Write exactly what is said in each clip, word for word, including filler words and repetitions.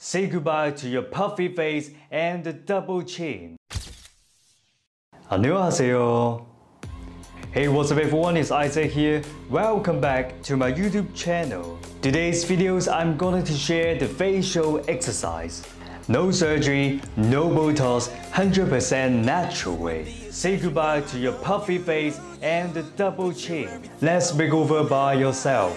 Say goodbye to your puffy face and the double chin. 안녕하세요. Hey, what's up everyone, it's Issac here. Welcome back to my YouTube channel. Today's videos I'm going to share the facial exercise. No surgery, no Botox, one hundred percent natural way. Say goodbye to your puffy face and the double chin. Let's make over by yourself.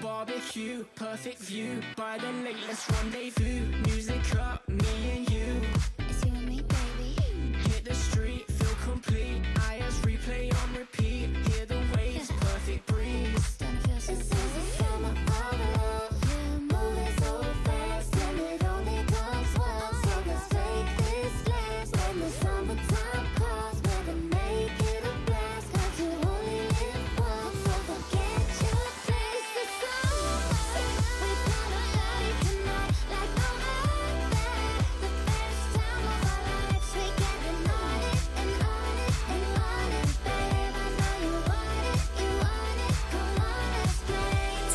Barbecue, perfect view, by the latest rendezvous, music up, me and you. It's you and me, baby. Hit the street, feel complete, I S replay on repeat, hear the waves, perfect breeze.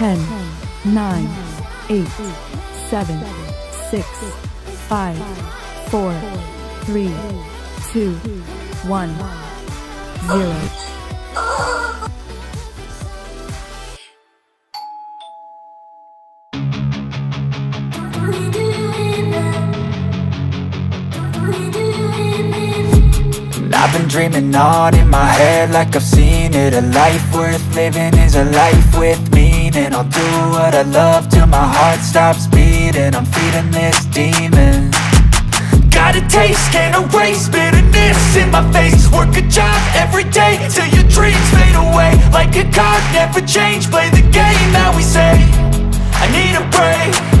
ten, nine, eight, seven, six, five, four, three, two, one, zero. I've been dreaming on in my head like I've seen it. A life worth living is a life with meaning. I'll do what I love till my heart stops beating. I'm feeding this demon. Got a taste, can't erase bitterness in my face. Work a job every day till your dreams fade away. Like a card, never change, play the game that we say. I need a break.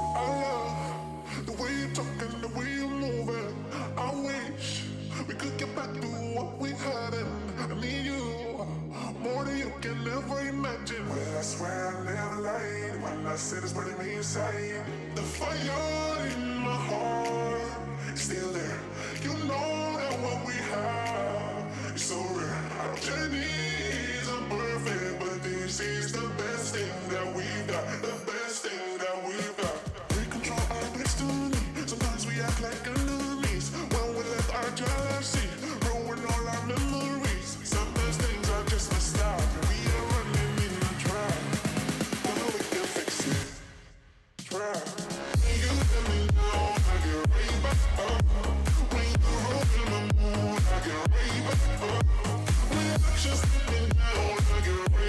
way you're talking, the way you're moving, I wish we could get back to what we had. And me and you, more than you can ever imagine. Well, I swear I never lied when I said it's burning me inside. The fire in my heart is still there. You know. So our journeys are perfect, but this is the best thing that we've got. The best thing that we've got. We control our destiny. Sometimes we act like enemies when we let our jealousy ruin all our memories. Sometimes things are just messed up. We are running in a trap. But well, we can fix it. Trap. You and me know I can raise back up. When you roll in the moon, I can raise back up.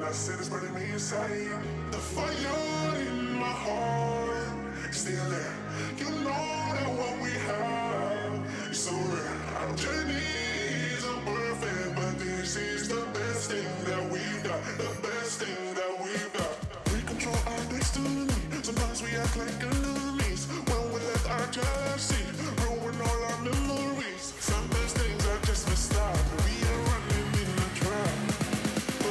I said it's burning me inside. The fire in my heart still there. You know that what we have is so rare. Our journeys are perfect, but this is the best thing that we've got. The best thing that we've got. We control our destiny. Sometimes we act like enemies when we let our jealousy ruin all our memories. Sometimes things are just messed up. We are running in a trap.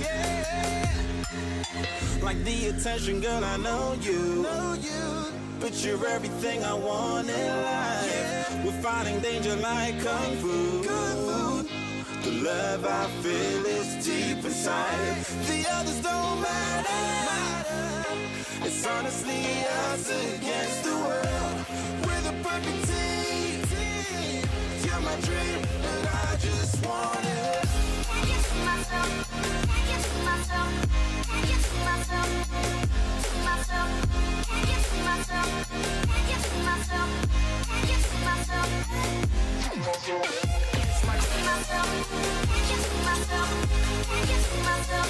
Yeah. Like the attention, girl, I know you. Know you. But you're everything I want in life. Yeah. We're fighting danger like kung fu. Kung fu. The love I feel is deep inside. The others don't matter. It's honestly us against the world. We're the perfect team. You're my dream, and I just want it. Can't you see myself? Can't you see myself? Can't you see myself? See myself? Can't you see myself? Can't you see myself? Can't you see myself? Can't you see myself?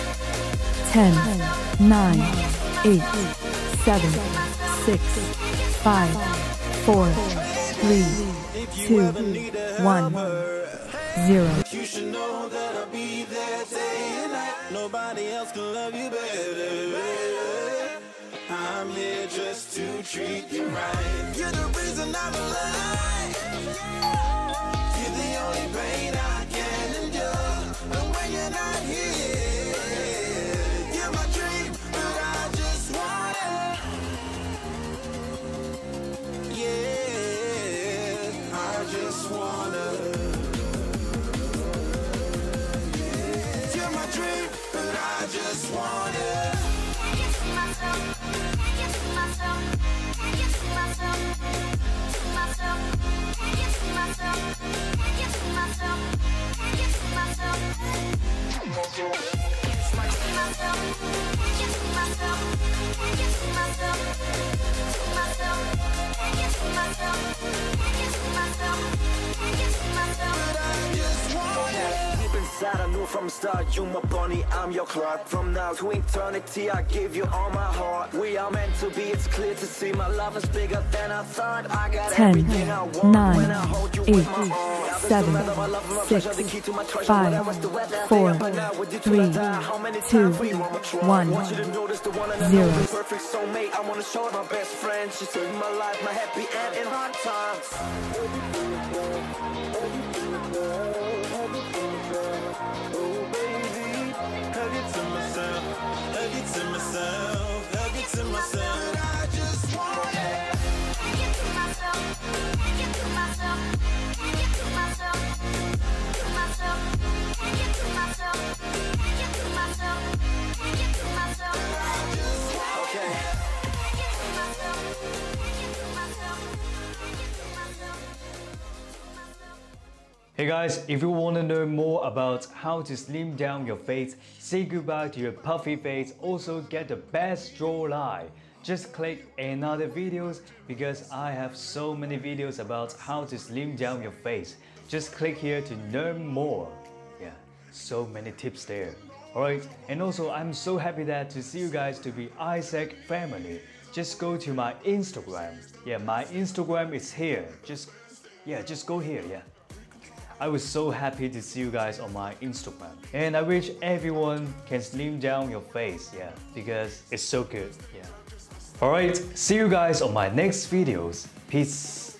Ten, nine, eight, seven, six, five, four, three, two, one, zero. You should know that I'll be there day and night. Nobody else can love you better. I'm here just to treat you right. You're the reason I'm alive. You're the only pain I can endure. And when you're not here, you're my dream, but I just want it. Yeah, I just want it. I knew from the start, you my bunny, I'm your clock. From now to eternity, I give you all my heart. We are meant to be, it's clear to see. My love is bigger than I thought. I got everything I want when I hold you with my arms. seven, six, five, four, three, two, one, zero. Perfect soulmate, I want to show my best friend. She saved my life, my happy end in hard times. Oh baby, hug it to myself, hug it to myself, hug it to myself. I just want it. Hug it to myself, hug it to myself, hug it to myself, to myself, hug it to myself, hug it to myself, hug it to myself. I just want it. Hug it to myself, hug it to myself, hug it to myself. Hey guys, if you want to know more about how to slim down your face, say goodbye to your puffy face, also get the best jawline, just click another videos because I have so many videos about how to slim down your face. Just click here to learn more. Yeah, so many tips there. Alright, and also I'm so happy that to see you guys to be Issac Family. Just go to my Instagram. Yeah, my Instagram is here. Just, yeah, just go here, yeah. I was so happy to see you guys on my Instagram, and I wish everyone can slim down your face, yeah, because it's so good, yeah. Alright, see you guys on my next videos. Peace.